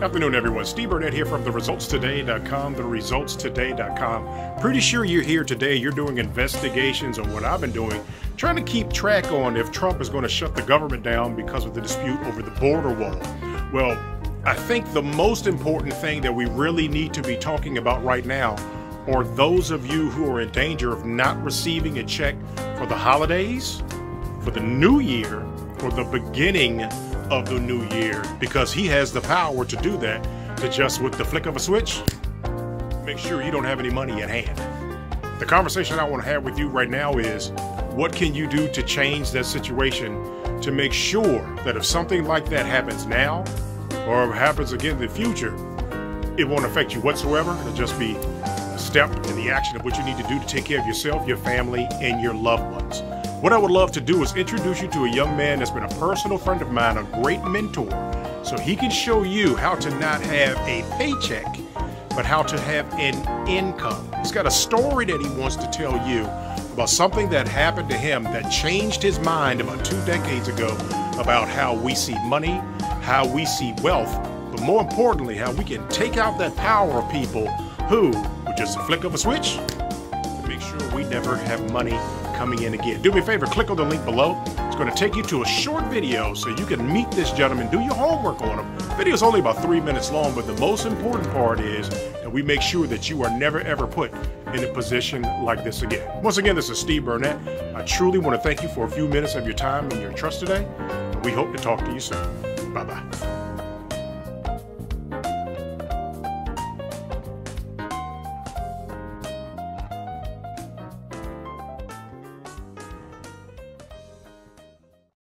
Afternoon, everyone. Steve Burnett here from the resultstoday.com, the resultstoday.com. Pretty sure you're here today. You're doing investigations on what I've been doing, trying to keep track on if Trump is going to shut the government down because of the dispute over the border wall. Well, I think the most important thing that we really need to be talking about right now are those of you who are in danger of not receiving a check for the holidays, for the new year, for the beginning of the new year, because he has the power to do that, to just with the flick of a switch, make sure you don't have any money at hand. The conversation I want to have with you right now is, what can you do to change that situation to make sure that if something like that happens now, or happens again in the future, it won't affect you whatsoever. It'll just be a step in the action of what you need to do to take care of yourself, your family, and your loved ones. What I would love to do is introduce you to a young man that's been a personal friend of mine, a great mentor, so he can show you how to not have a paycheck, but how to have an income. He's got a story that he wants to tell you about something that happened to him that changed his mind about 2 decades ago about how we see money, how we see wealth, but more importantly, how we can take out that power of people who, with just a flick of a switch, make sure we never have money coming in again. Do me a favor, click on the link below. It's going to take you to a short video so you can meet this gentleman, do your homework on him. The video is only about 3 minutes long, but the most important part is that we make sure that you are never ever put in a position like this again. Once again, this is Steve Burnett. I truly want to thank you for a few minutes of your time and your trust today. We hope to talk to you soon. Bye-bye.